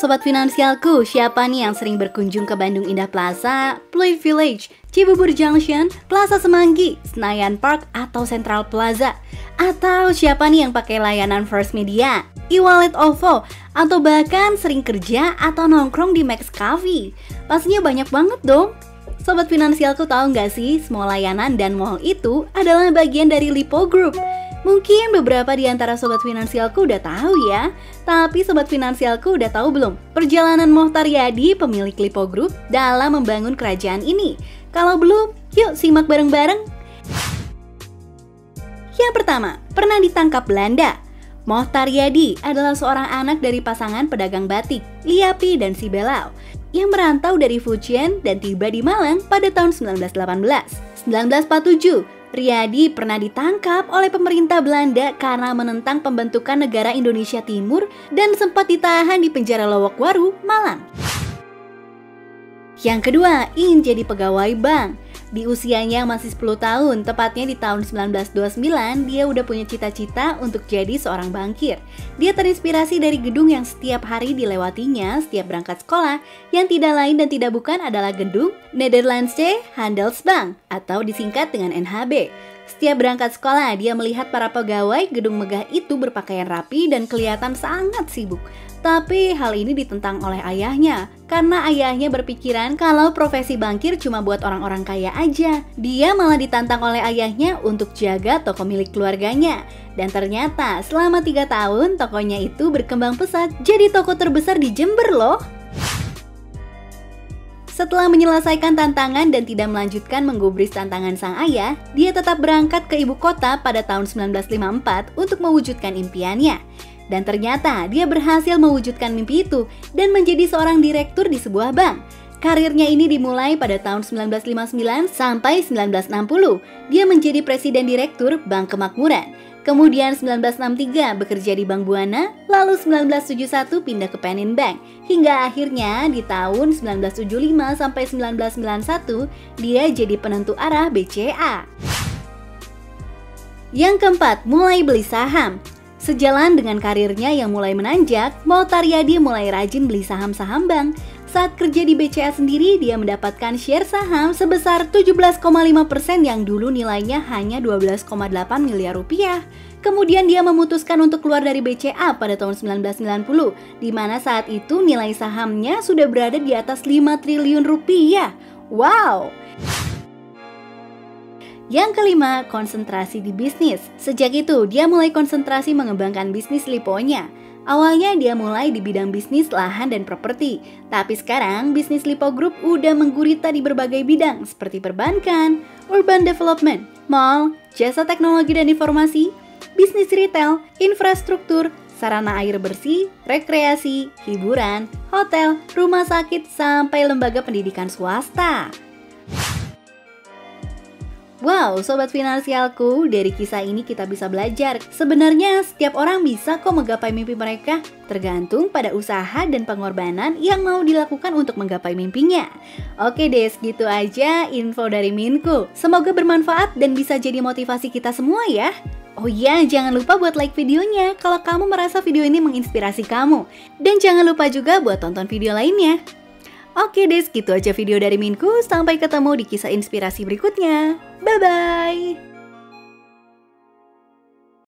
sobat finansialku, siapa nih yang sering berkunjung ke Bandung Indah Plaza, Pluit Village, Cibubur Junction, Plaza Semanggi, Senayan Park, atau Central Plaza? Atau siapa nih yang pakai layanan First Media, e-wallet OVO, atau bahkan sering kerja atau nongkrong di Maxx Coffee? Pastinya banyak banget dong. Sobat finansialku, tahu nggak sih, semua layanan dan mall itu adalah bagian dari Lippo Group. Mungkin beberapa di antara sobat finansialku udah tahu ya. Tapi sobat finansialku udah tahu belum perjalanan Mochtar Riady, pemilik Lippo Group, dalam membangun kerajaan ini? Kalau belum, yuk simak bareng-bareng. Yang pertama, pernah ditangkap Belanda. Mochtar Riady adalah seorang anak dari pasangan pedagang batik, Liapi dan Sibelau, yang merantau dari Fujian dan tiba di Malang pada tahun 1918. 1947, Riady pernah ditangkap oleh pemerintah Belanda karena menentang pembentukan negara Indonesia Timur dan sempat ditahan di penjara Lawokwaru, Malang. Yang kedua, ingin jadi pegawai bank. Di usianya masih 10 tahun, tepatnya di tahun 1929, dia udah punya cita-cita untuk jadi seorang bankir. Dia terinspirasi dari gedung yang setiap hari dilewatinya setiap berangkat sekolah, yang tidak lain dan tidak bukan adalah gedung Nederlandse Handelsbank atau disingkat dengan NHB. Setiap berangkat sekolah, dia melihat para pegawai gedung megah itu berpakaian rapi dan kelihatan sangat sibuk. Tapi hal ini ditentang oleh ayahnya, karena ayahnya berpikiran kalau profesi bankir cuma buat orang-orang kaya aja. Dia malah ditantang oleh ayahnya untuk jaga toko milik keluarganya. Dan ternyata selama 3 tahun tokonya itu berkembang pesat jadi toko terbesar di Jember loh. Setelah menyelesaikan tantangan dan tidak melanjutkan menggubris tantangan sang ayah, dia tetap berangkat ke ibu kota pada tahun 1954 untuk mewujudkan impiannya. Dan ternyata dia berhasil mewujudkan mimpi itu dan menjadi seorang direktur di sebuah bank. Karirnya ini dimulai pada tahun 1959 sampai 1960. Dia menjadi presiden direktur Bank Kemakmuran. Kemudian 1963 bekerja di Bank Buana, lalu 1971 pindah ke Panin Bank. Hingga akhirnya di tahun 1975 sampai 1991 dia jadi penentu arah BCA. Yang keempat, mulai beli saham. Sejalan dengan karirnya yang mulai menanjak, Mochtar Riady mulai rajin beli saham-saham bank. Saat kerja di BCA sendiri, dia mendapatkan share saham sebesar 17,5% yang dulu nilainya hanya 12,8 miliar rupiah. Kemudian dia memutuskan untuk keluar dari BCA pada tahun 1990, di mana saat itu nilai sahamnya sudah berada di atas 5 triliun rupiah. Wow! Yang kelima, konsentrasi di bisnis. Sejak itu, dia mulai konsentrasi mengembangkan bisnis Lippo-nya. Awalnya dia mulai di bidang bisnis lahan dan properti, tapi sekarang bisnis Lippo Group udah menggurita di berbagai bidang seperti perbankan, urban development, mall, jasa teknologi dan informasi, bisnis retail, infrastruktur, sarana air bersih, rekreasi, hiburan, hotel, rumah sakit, sampai lembaga pendidikan swasta. Wow, sobat finansialku, dari kisah ini kita bisa belajar. Sebenarnya setiap orang bisa kok menggapai mimpi mereka, tergantung pada usaha dan pengorbanan yang mau dilakukan untuk menggapai mimpinya. Oke deh, segitu aja info dari Minku. Semoga bermanfaat dan bisa jadi motivasi kita semua ya. Oh iya, jangan lupa buat like videonya kalau kamu merasa video ini menginspirasi kamu. Dan jangan lupa juga buat tonton video lainnya. Oke deh, segitu aja video dari Minku. Sampai ketemu di kisah inspirasi berikutnya. Bye-bye!